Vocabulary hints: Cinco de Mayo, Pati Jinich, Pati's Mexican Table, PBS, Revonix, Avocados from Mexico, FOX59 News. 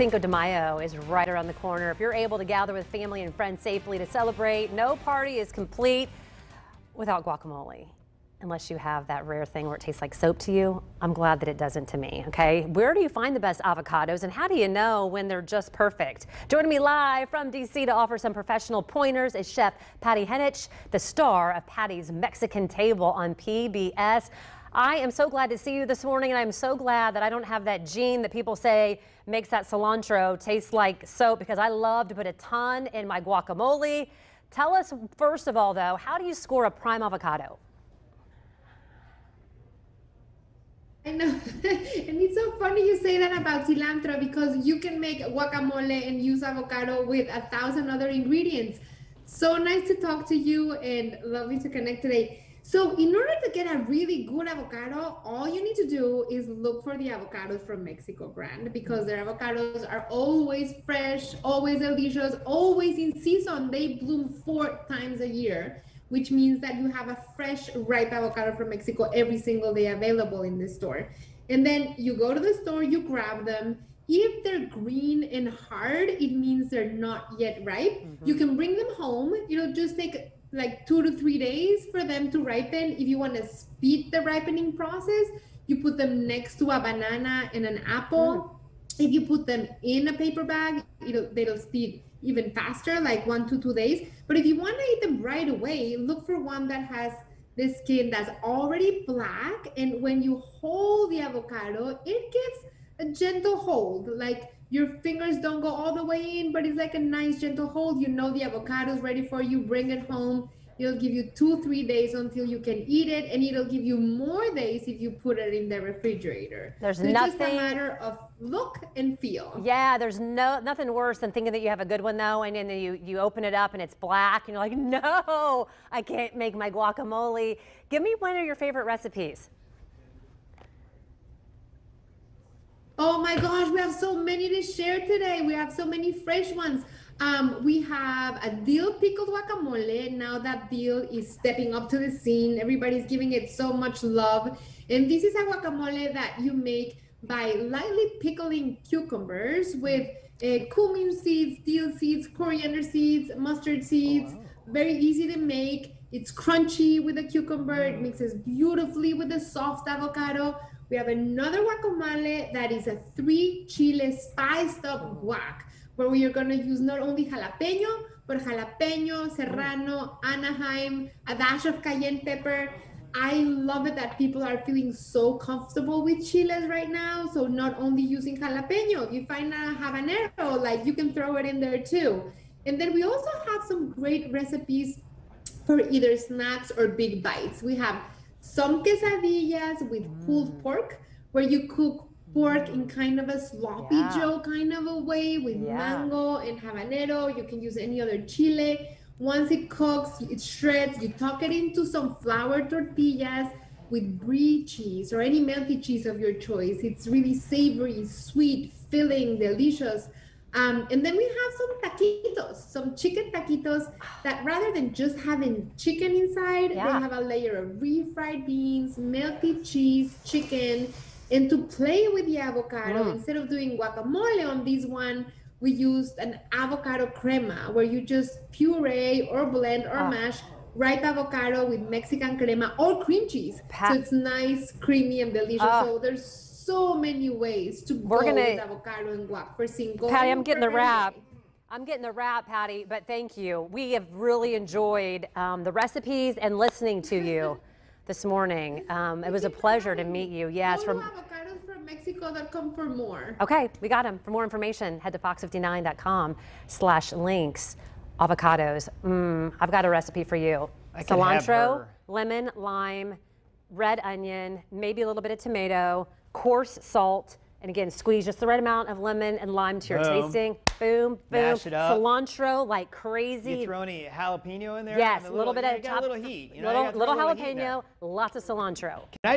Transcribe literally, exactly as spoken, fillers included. Cinco de Mayo is right around the corner. If you're able to gather with family and friends safely to celebrate, no party is complete without guacamole. Unless you have that rare thing where it tastes like soap to you, I'm glad that it doesn't to me, okay? Where do you find the best avocados, and how do you know when they're just perfect? Joining me live from D C to offer some professional pointers is Chef Pati Jinich, the star of Pati's Mexican Table on P B S. I am so glad to see you this morning, and I'm so glad that I don't have that gene that people say makes that cilantro taste like soap, because I love to put a ton in my guacamole. Tell us, first of all, though, how do you score a prime avocado? I know, and it's so funny you say that about cilantro, because you can make guacamole and use avocado with a thousand other ingredients. So nice to talk to you and lovely to connect today. So in order to get a really good avocado, all you need to do is look for the Avocados from Mexico brand, because their avocados are always fresh, always delicious, always in season. They bloom four times a year, which means that you have a fresh, ripe avocado from Mexico every single day available in the store. And then you go to the store, you grab them. If they're green and hard, it means they're not yet ripe. Mm-hmm. You can bring them home. It'll just take like two to three days for them to ripen. If you want to speed the ripening process, you put them next to a banana and an apple. Mm. If you put them in a paper bag, it'll, they'll speed even faster, like one to two days. But if you want to eat them right away, look for one that has the skin that's already black. And when you hold the avocado, it gives a gentle hold. Like your fingers don't go all the way in, but it's like a nice gentle hold. You know the avocado's ready for you, bring it home. It'll give you two, three days until you can eat it, and it'll give you more days if you put it in the refrigerator. There's so nothing. It's just a matter of look and feel. Yeah, there's no nothing worse than thinking that you have a good one, though, and then you, you open it up and it's black, and you're like, no, I can't make my guacamole. Give me one of your favorite recipes. Oh my gosh, we have so many to share today. We have so many fresh ones. Um, we have a dill pickled guacamole. Now that dill is stepping up to the scene. Everybody's giving it so much love. And this is a guacamole that you make by lightly pickling cucumbers with uh, cumin seeds, dill seeds, coriander seeds, mustard seeds. Oh, wow. Very easy to make. It's crunchy with the cucumber. Mm. It mixes beautifully with the soft avocado. We have another guacamole that is a three chile spiced up guac, where we are going to use not only jalapeno, but jalapeno, serrano, Anaheim, a dash of cayenne pepper. I love it that people are feeling so comfortable with chiles right now. So not only using jalapeno, if you find a habanero, like you can throw it in there too. And then we also have some great recipes for either snacks or big bites. We have some quesadillas with pulled pork, where you cook pork in kind of a sloppy yeah. Joe kind of a way with yeah. mango and habanero. You can use any other chile. Once it cooks, it shreds. You tuck it into some flour tortillas with brie cheese or any melty cheese of your choice. It's really savory, sweet, filling, delicious. Um, and then we have some taquitos, some chicken taquitos that rather than just having chicken inside, yeah. they have a layer of refried beans, melty cheese, chicken. And to play with the avocado, mm. instead of doing guacamole on this one, we used an avocado crema, where you just puree or blend or oh. mash ripe avocado with Mexican crema or cream cheese. Pat so it's nice, creamy, and delicious. Oh. So there's so many ways to We're go gonna... with avocado and guac for Cinco. Patty, I'm getting the wrap. I'm getting the wrap, Patty, but thank you. We have really enjoyed um, the recipes and listening to you. This morning. Um, it was a pleasure to meet you. Yes, from Avocados from Mexico that come for more. Okay, we got them. For more information, head to fox fifty-nine dot com slash links. Avocados. Mm, I've got a recipe for you. I Cilantro, lemon, lime, red onion, maybe a little bit of tomato, coarse salt, and again, squeeze just the right amount of lemon and lime to your boom. tasting. Boom, boom. Mash it up. Cilantro like crazy. You throw any jalapeno in there? Yes, a little, little bit of. You got a little heat. You know, little little, little jalapeno, lots of cilantro. Can I